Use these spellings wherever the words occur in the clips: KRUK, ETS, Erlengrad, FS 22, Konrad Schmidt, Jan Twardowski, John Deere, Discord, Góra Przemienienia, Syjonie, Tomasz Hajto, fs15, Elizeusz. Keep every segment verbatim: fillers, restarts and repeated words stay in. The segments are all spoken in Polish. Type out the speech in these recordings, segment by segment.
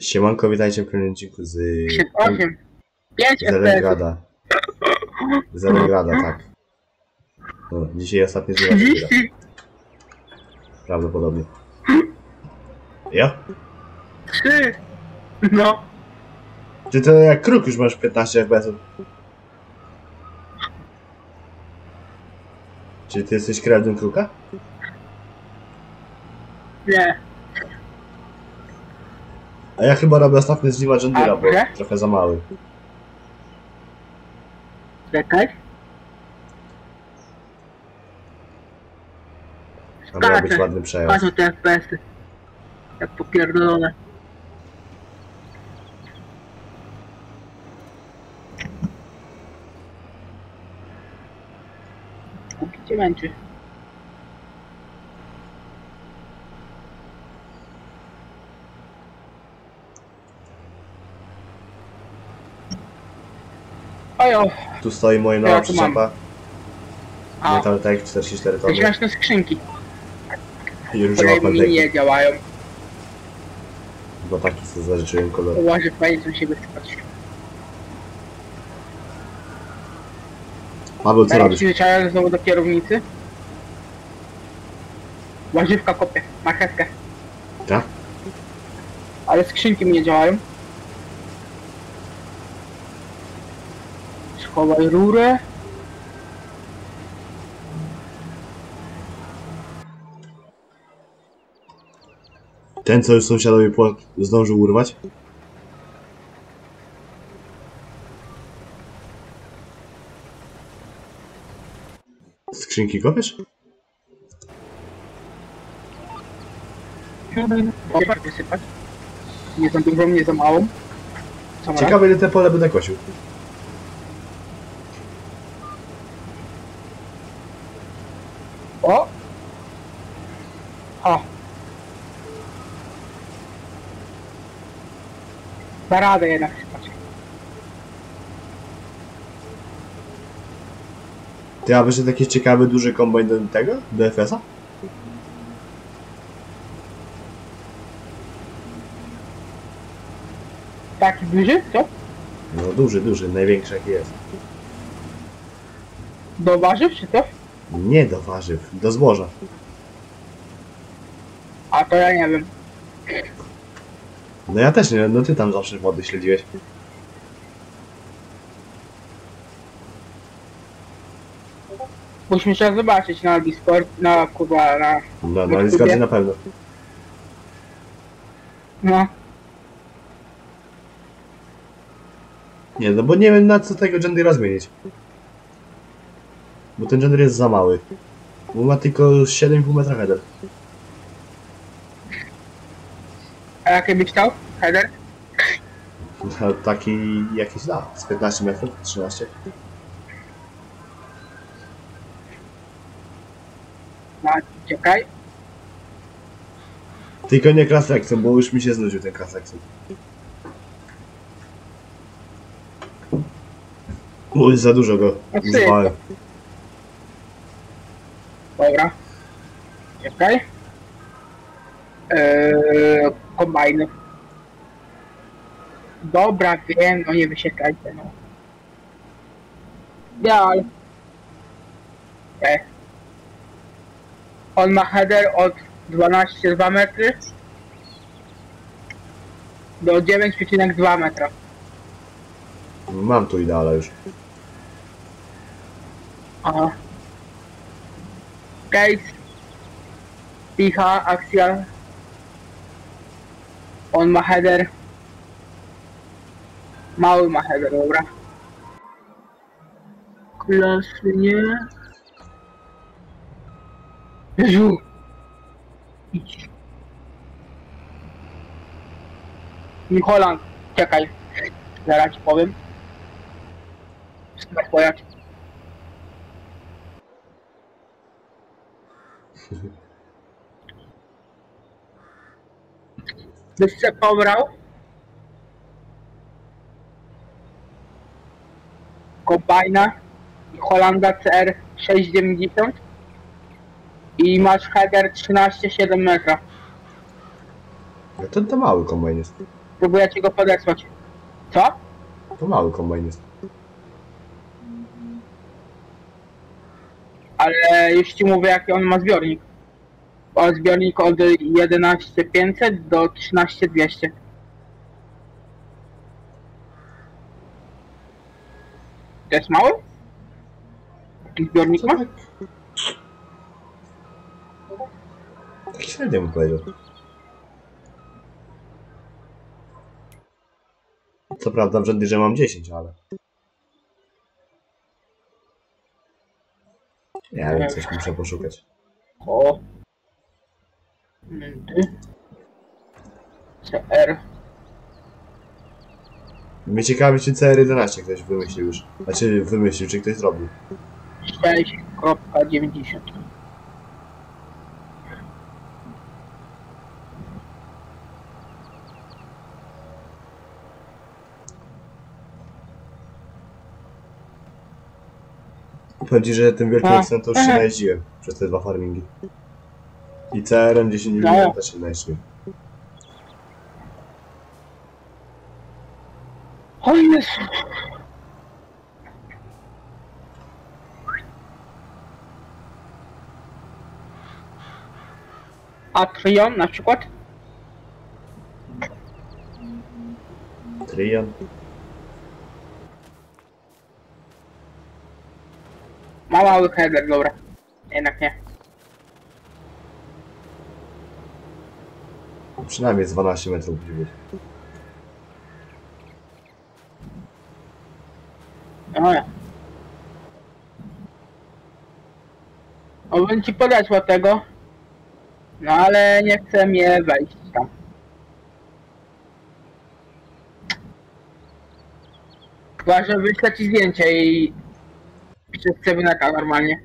Siemanko, witajcie w kolejnym odcinku z... z Erlengrada. Z Erlengrada, tak. No, dzisiaj ostatni z Erlengrada. Prawdopodobnie. Ja? Trzy! No. Ty to jak kruk już masz piętnaście F P S-ów. Czy ty jesteś krewnym kruka? Nie. A ja chyba robię ostatnie z John Deere'a, bo trochę za mały. Czekaj. Tam miał być ładny przejął. Patrzą te F P S-y. Jak popierdolone. Kupi cię męczy. Tu stoi moja nowa ja przyczepa. Metal Tech czterdzieści cztery tony. Wyślasz na skrzynki. I różowa pandyka. Nie działają. Bo taki sobie zażyczyłem kolor. Uważaj, fajnie co się wyskać. Paweł, co robisz? Przyczepiałem znowu do kierownicy. Łaziewka kopie, marchewkę. Tak? Ale skrzynki mi nie działają. Schowaj rurę. Ten, co już sąsiadowi płot zdążył urwać? Skrzynki kopiesz? Nie za dużo, nie za mało. Ciekawe, ile te pole będę kosił. O! O! Da radę jednak chyba. Ty, a wyszedł jakiś ciekawy, duży kombajn do tego? Do F S-a? Taki duży? Co? No duży, duży, największy jaki jest. Do warzyw czy co? Nie do warzyw, do zboża. A to ja nie wiem. No ja też nie wiem, no ty tam zawsze wody śledziłeś. Musimy się zobaczyć na Discord, na kurwa, na... No, na Discordzie na pewno. No. Nie, no bo nie wiem na co tego John Deere'a zmienić. Bo ten John Deere jest za mały. Bo ma tylko siedem i pół metra header. A jaki byś chciał? Header? No, taki jakiś da. Z piętnaście metrów, trzynaście. No, czekaj. Tylko nie Klaseksem, bo już mi się znudził ten Klaseksem. Uj, za dużo go używałem. Dobra, czekaj. Eee, kombajn. Dobra, wiem, no nie wysiekajcie, no. Ideal. E. On ma header od dwanaście przecinek dwa metry do dziewięć przecinek dwa metra. Mam tu ideala już. Aha. Case, picha, akcja. On ma header. Mały ma header, dobra. Klasynie. Jezu. Idź. Holland, czekaj. Zaraz ci powiem. Skąd pojadź. Byś się pobrał? Kombajna Holanda C R sześćset dziewięćdziesiąt i masz header trzynaście przecinek siedem metra. No ten to mały kombajn jest. Próbujecie go podesłać. Co? To mały kombajn jest. Ale już ci mówię, jaki on ma zbiornik. O, zbiornik od jedenaście tysięcy pięćset do trzynaście tysięcy dwieście. To jest mały? Taki zbiornik ma? Tak średnio bym powiedział. Co prawda w John Deere mam dziesięć, ale... Ja wiem, coś muszę poszukać. O. C R. Mnie ciekawi, czy C R jedenaście ktoś wymyślił już. Znaczy wymyślił, czy ktoś zrobił. sześć dziewięćdziesiąt. Powiem ci, że tym wielkim akcentem to już się najeździłem przez te dwa farmingi. I C R M dziesięć milimetrów też się najeździłem. O Jezu! A Trion na przykład? Trion? Ma mały header, dobra. Jednak nie. Przynajmniej z dwanaście metrów musi być. No ja. O, bym ci podesłał tego. No ale nie chcę mnie wejść tam. Chyba, że wyślę ci zdjęcie i... Chcę wynaka normalnie.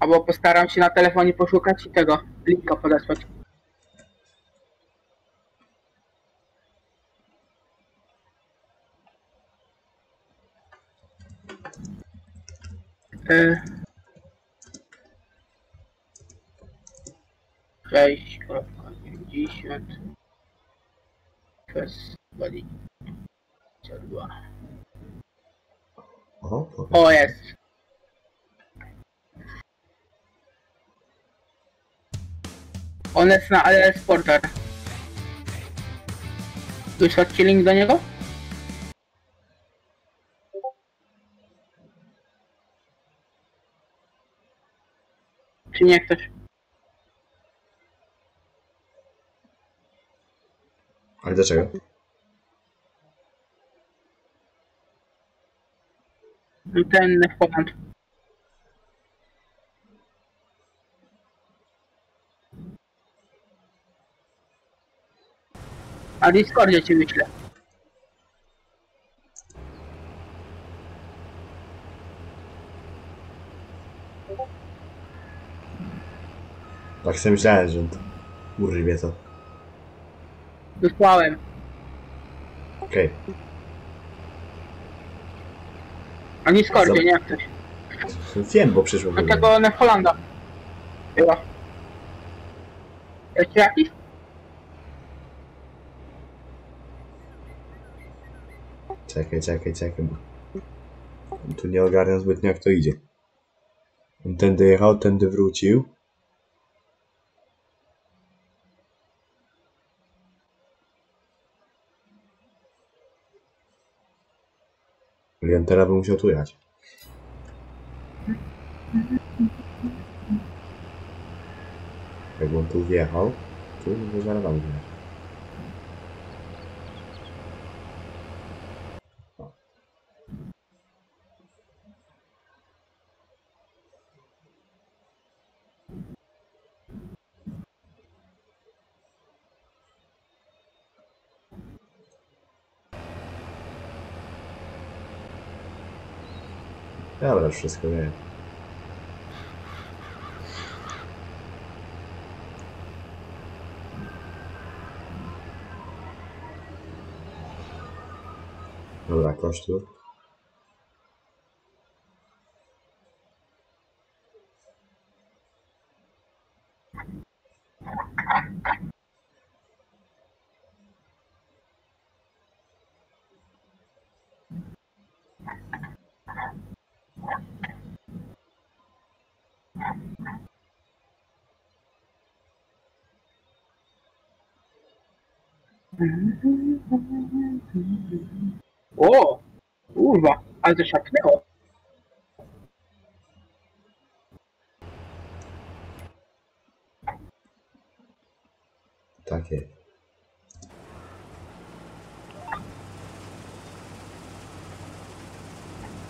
Albo postaram się na telefonie poszukać i tego linka podesłać. Yy. sześć dziewięćdziesiąt przez dwadzieścia dwa. O, o jest. On jest na L S Porter. Wysłać ci link do niego? Czy nie chcesz? Ale dlaczego? Ten w porządku. A Discordzie ci wyślę. Tak sobie myślałem, że to urwie to. Wysłałem. Okej. Okay. A nie Discordzie, Zab... nie jak coś. Wiem, bo przyszło. Dlatego one w Holanda. Chyba. Jeszcze jakiś? Czekaj, czekaj, czekaj. On tu nie ogarnia zbytnio jak to idzie. On tędy jechał, tędy wrócił. Wiem, teraz bym musiał tu jechać. Jakbym tu wjechał, tu bym zaraz tam wjechał. Dobra, wszystko wiem. Dobra, kosztur. O! Kurwa, ale to siaknęło. Takie.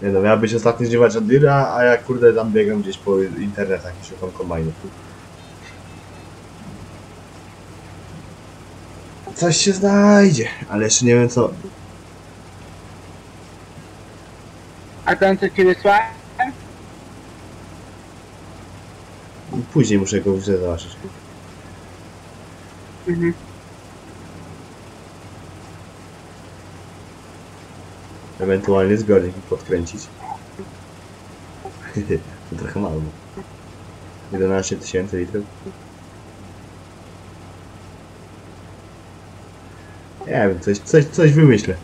Nie no, miałbyś być ostatni zdziwać John Deere'a, a ja kurde tam biegam gdzieś po internetach i szukam kombajnów. Coś się znajdzie, ale jeszcze nie wiem co. A tam co ci wysłałem? Później muszę go wziąć zobaczyć. Mhm. Ewentualnie zbiornik podkręcić. To trochę mało. jedenaście tysięcy litrów. Nie wiem, coś, coś, coś wymyślę.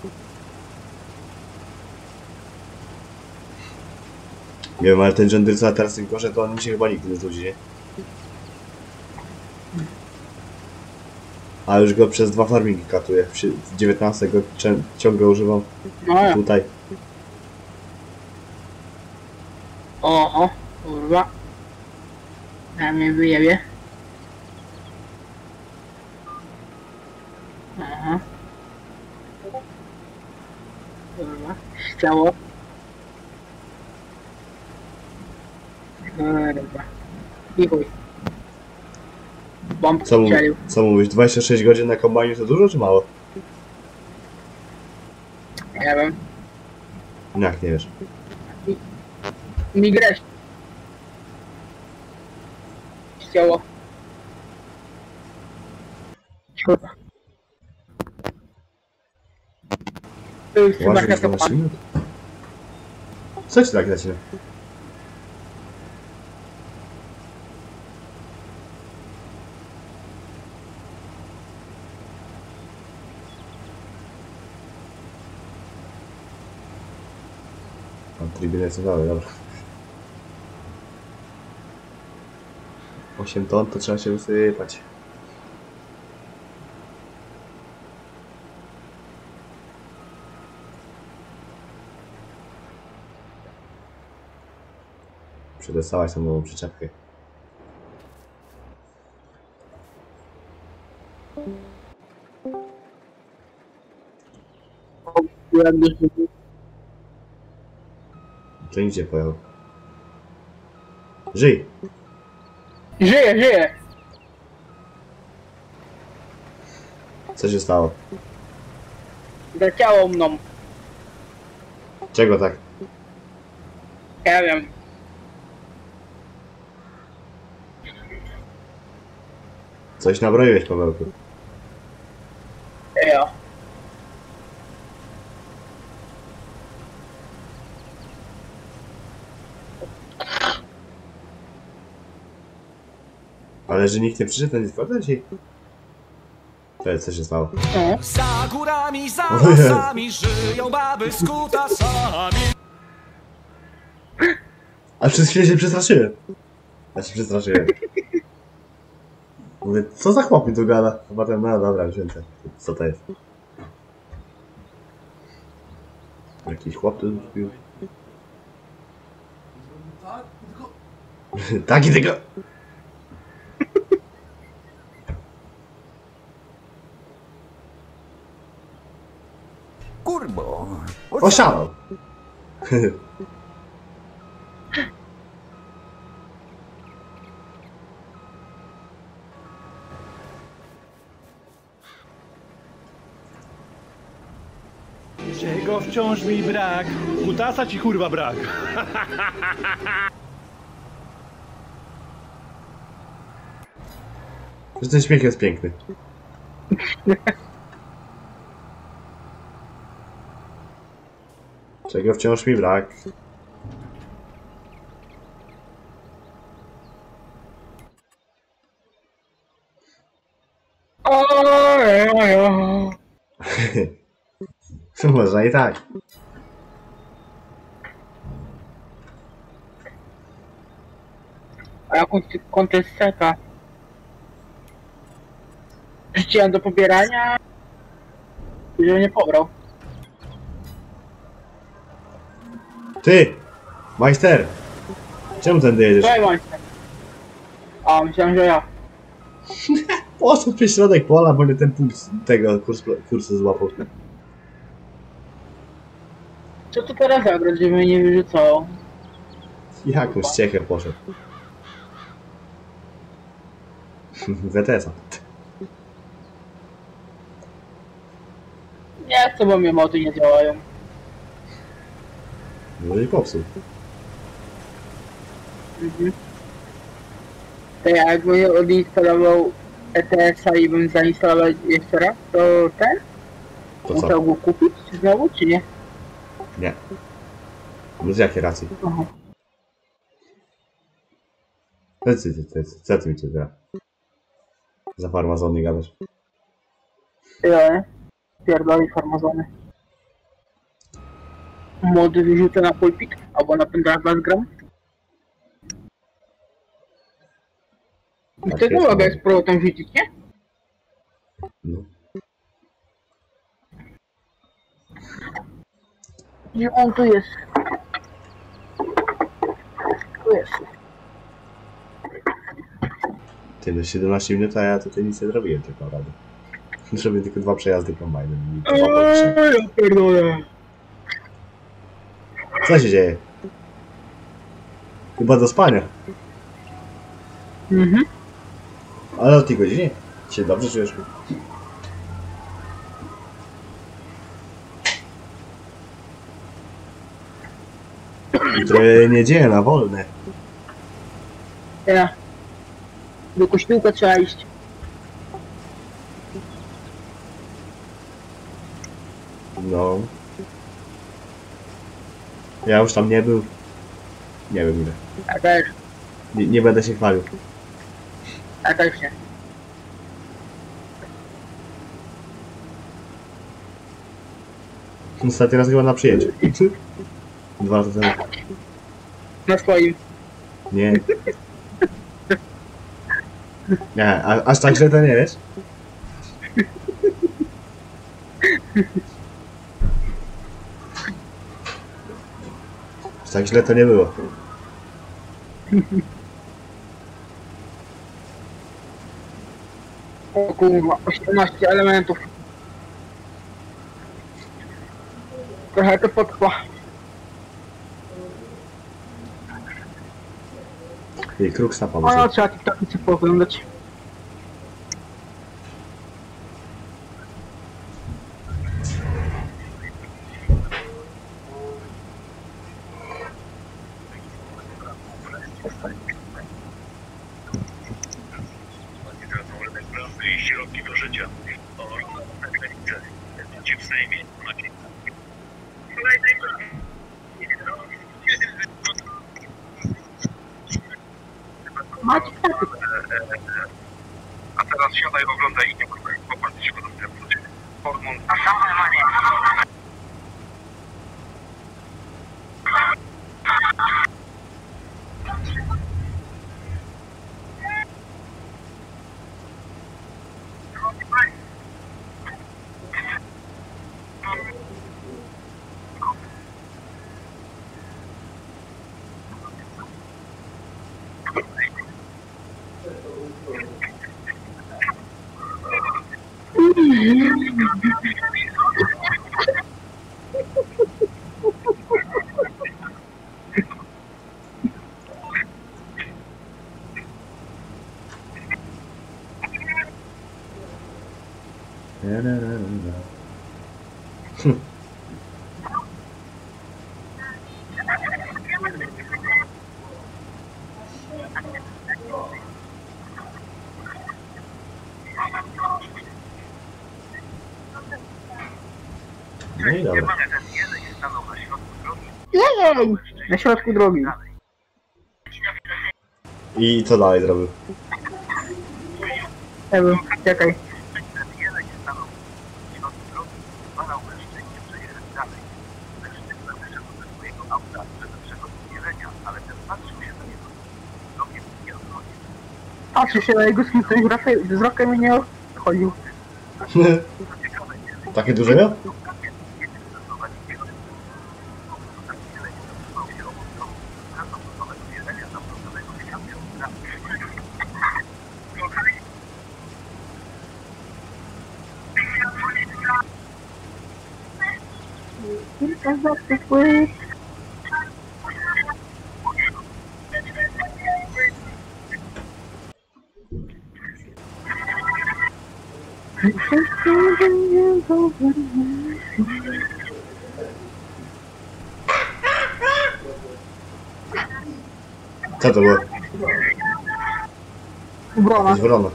Nie wiem, ale ten John Deere teraz tym kosze, to on mi się chyba nigdy nie zrzuci, nie? A już go przez dwa farmingi katuję. W dziewiętnastym go ciągle używam. No. Tutaj. Oho, kurwa. Na mnie wyjebie. Aha. Kurwa, ściało. Kurwa. I chuj. Bomb co, co mówisz? dwadzieścia sześć godzin na kombajnie to dużo czy mało? Nie wiem. Jak nie wiesz? Mi grać. Chciało. Kurwa. To już chyba katopan. Co ci tak zaczyna? Trybunę co dalej, dobra. osiem ton to trzeba się wysypać. Przedostałaś tą nową przyczepkę. To nigdzie pojechał. Żyj! Żyję, żyję! Co się stało? Zaciało mną. Czego tak? Ja wiem. Coś nabroiłeś, Pawełku. Ja. Ale że nikt nie przyszedł na Discorda dzisiaj? Cześć, co się stało? Za górami, za lasami żyją baby z kutasami. A przez chwilę się przestraszyłem. Ja się przestraszyłem. Mówię, co za chłop mi tu gada? A potem, no dobra, już więcej. Co to jest? Jakiś chłop tu już. Tak, tylko... Tak i tylko... Kurbo! Oszalał! Czego wciąż mi brak? Kutasa ci kurwa brak! Że ten śmiech jest piękny. Czego wciąż mi brak? Można i tak. A jaką kontestę? Rzuciłem do pobierania. Gdzie nie pobrał. Ty! Majster! Czemu tędy jedziesz? Cześć, Majster! A, myślałem, że ja. Poszedł przez środek pola, bo nie ten puls tego kursu, kursu złapał. Co tu teraz zagrać, gdzie mnie nie wyrzucało? Jakoś ciechę poszedł. W E T S-a. Nie chcę, bo mnie moty nie działają. Może i popsuł. Mhm. To ja jakbym odinstalował E T S-a i bym zainstalował jeszcze raz, to ten? To co? Musiał go kupić znowu, czy nie? Nie. No z jakiej racji? Aha. Co ty mi tu gra? Za farmazony gadasz. Ja, pierdoli farmazony. Mody wyrzucę na pulpit, albo na pędradla z gram. Tak, ty to mogę z powrotem rzucić, nie? No. Nie, on tu jest. Tu jest. Ty, no siedemnaście minut, a ja tutaj nic nie zrobiłem tak naprawdę. Zrobię tylko dwa przejazdy kombajnem. Eee, pierdolę. Co się dzieje? Chyba do spania. Mhm. Ale o tej godzinie się dobrze czujesz. Jutro niedziela, wolne. Ja. Do kościółka trzeba iść. No. Ja już tam nie był. Nie wiem ile. Ja też. Nie, nie będę się chwalił. Ja też nie. Ostatni raz chyba na przyjęcie. Dwa razy temu. Na swoim. Nie. Nie, a, aż tak źle to nie wiesz? Aż tak źle to nie było. O kurwa, osiemnaście elementów. Trochę to potrwa. I kruks na pomoc. No, trzeba taki co pooglądać. No i dobra. Na środku drogi. I co dalej zrobił? Nie wiem, czekaj. Patrzę się na jego wzrokiem i nie odchodził. Takie duże? Co to było? Brona. Brona.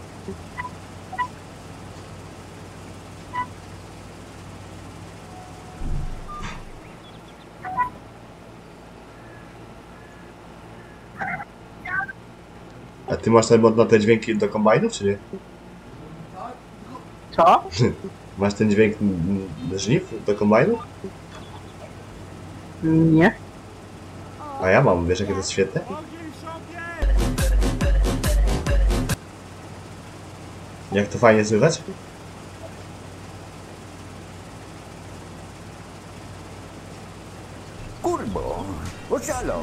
A ty masz na te dźwięki do kombajnu, czy nie? Co? Masz ten dźwięk żniw do kombajnu? Nie. A ja mam, wiesz, jakie to jest świetne? Jak to fajnie słychać? Kurbo, oszalał!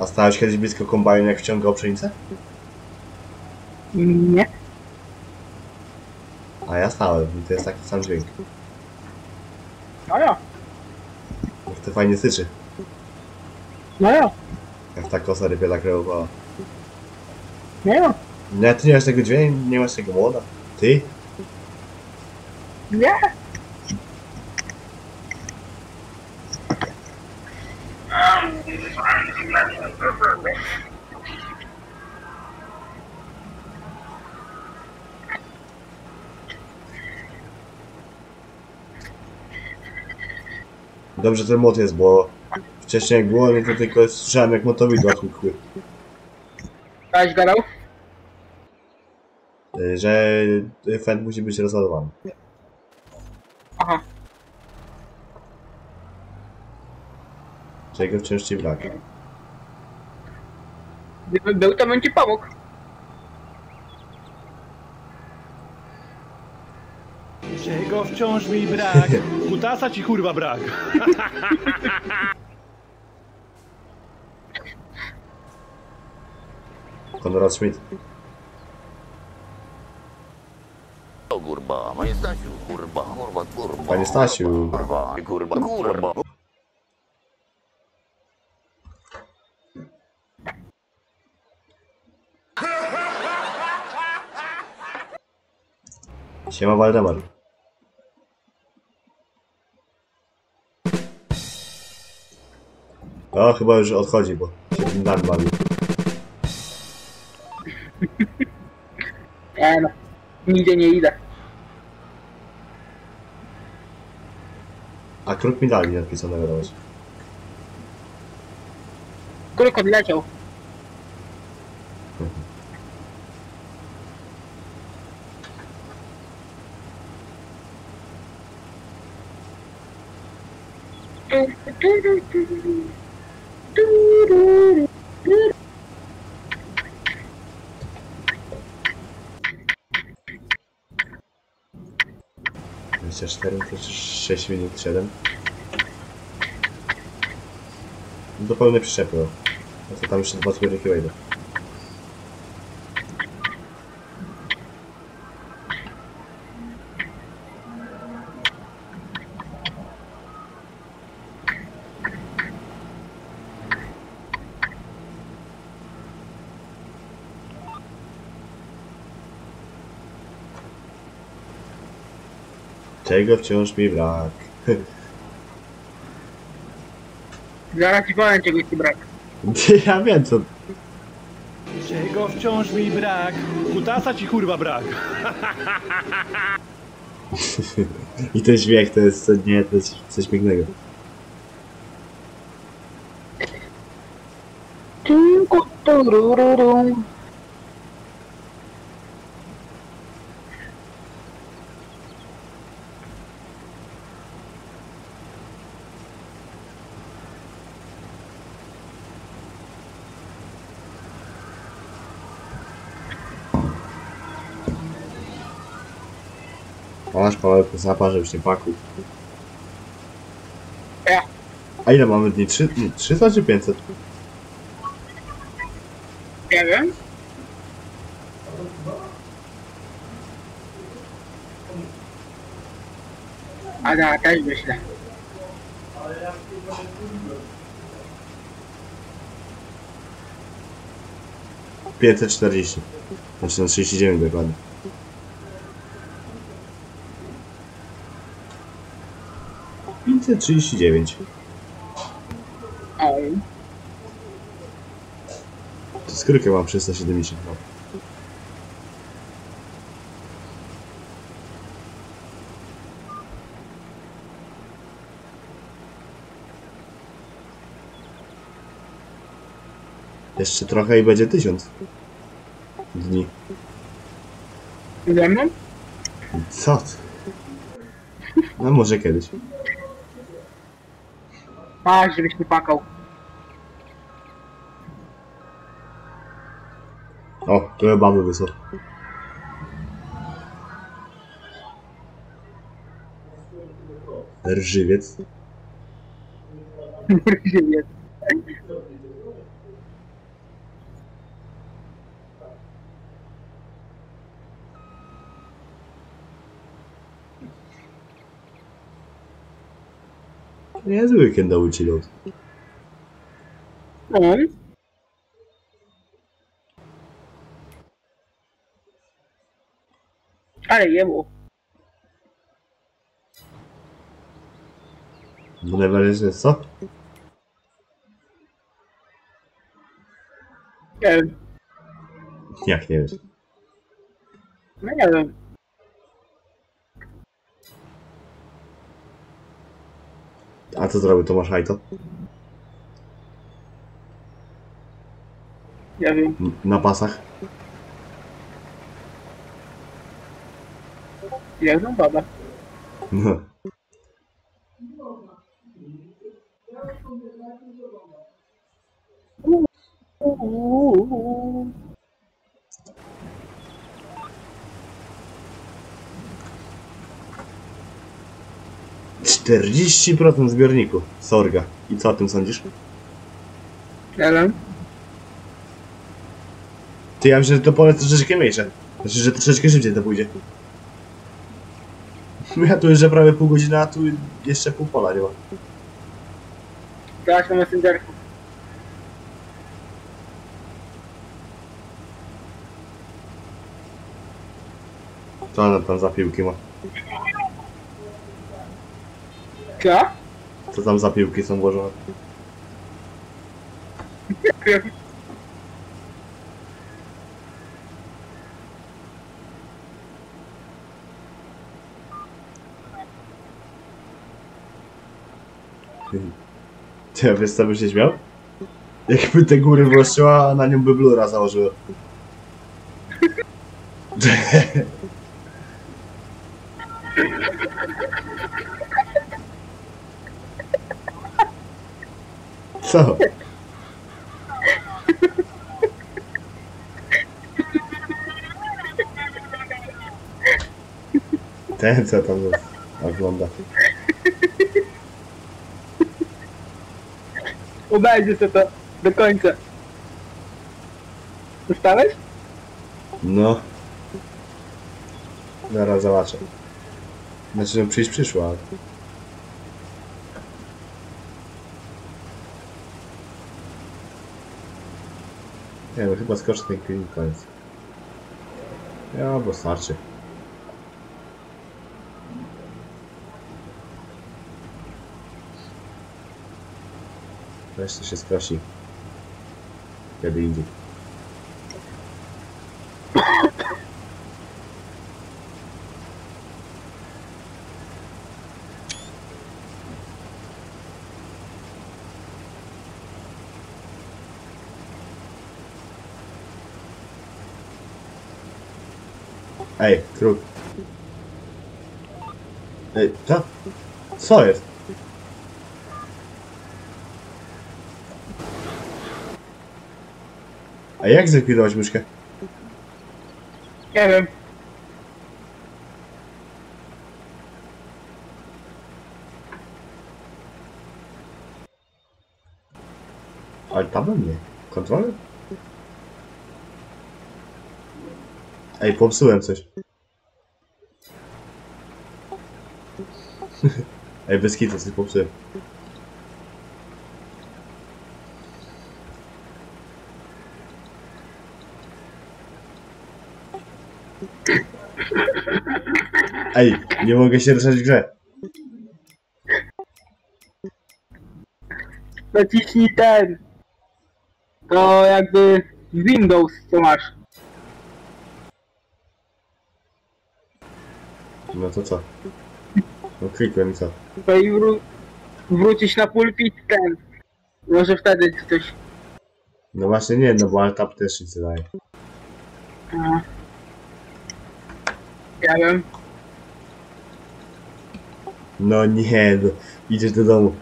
A stałeś kiedyś blisko kombajnu, jak wciągał pszenicę? Nie. A ja stałem, i to jest taki sam dźwięk. A ja. Jak to fajnie syczy. No ja. Jak ta kosa rybiela kreowała. No ja. Nie, ty nie masz tego dźwięku, nie masz tego młoda. Ty? Nie. Dobrze, ten młot jest, bo wcześniej jak było, to tylko słyszałem, jak motowidła hukły. Kaś gadał? Że fent musi być rozładowany. Aha. Czego wciąż ci brak? Gdybym był, to bym ci pomógł. Czego wciąż mi brak? Kutasa ci kurwa brak. Konrad Schmidt. O kurwa, panie Stasiu, kurwa, kurwa, kurwa. Panie Stasiu, kurwa, kurwa, kurwa. Siema Waldemar. O, chyba już odchodzi, bo się windami bawi. E no, nigdzie nie idę. A kruk mi dali napisanego robić. Kruk odleciał. dwadzieścia cztery, sześć minut, siedem. Do pełnej przyczepy. No to tam jeszcze dwa skórniki wejdą. Czego wciąż mi brak? Zaraz ci powiem, czegoś ci brak. Ja wiem co... Czego wciąż mi brak? Kutasa ci kurwa brak. I ten śmiech to jest... nie, to jest coś pięknego. Masz kawałek zapa, żebyś nie pakł. A ile mamy dni? trzysta czy pięćset? Nie wiem. A da, też myślę. pięćset czterdzieści. Znaczy na trzydzieści dziewięć dokładnie. pięćset trzydzieści dziewięć. To skrykę mam trzysta siedemdziesiąt. Jeszcze trochę i będzie tysiąc dni. Ile mam? Co ty? No może kiedyś. Patrz, żebyś nie pakał. O, tyle baby wysłał. Rżywiec. Rżywiec. Niezły weekend do ucilut. No. Ale jemu. Najważniejsze jest co? Nie wiem. Jak nie wiesz? No nie wiem. A co zrobił Tomasz Hajto? Ja wiem. N na pasach? Ja znam baba. No. czterdzieści procent zbiorniku, Sorga. I co o tym sądzisz? Ellen? Ty, ja myślę, że to pole troszeczkę mniejsze. Znaczy, że troszeczkę szybciej to pójdzie. Ja tu jeszcze prawie pół godziny, a tu jeszcze pół pola nie ma. Teraz na messengerku. Co ona tam za piłki ma? Co? Co tam za piłki są włożone? Ty, wiesz co by się śmiał? Jakby te góry włożyła, a na nią by blura założyła. Co? Ten co tam ogląda. Obejdzie się to do końca. Zostałeś? No. Zaraz zobaczę. Znaczy, no przyjść przyszła. Ale... Nie wiem, chyba skoczy ten film i koniec. Ja, bo starczy. Reszta się skrosi. Kiedy indziej. Ej, kruk. Ej, co? Co jest? A jak zlikwidować myszkę? Nie wiem. Ale tam nie. Kontrolę? Ej, popsułem coś. Ej, bez kitu, coś popsułem. Ej, nie mogę się ruszać w grze. Naciśnij ten. To jakby Windows, co masz. No to co? No klikłem i co? To i wró wrócisz na pulpit ten. Może wtedy coś. No właśnie nie, no bo Alt-Tab też nic nie daje. A. Ja wiem. No nie, no. Idziesz do domu.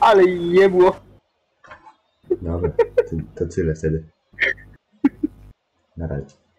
Ale nie było. Dobra, to, to tyle wtedy. Na razie.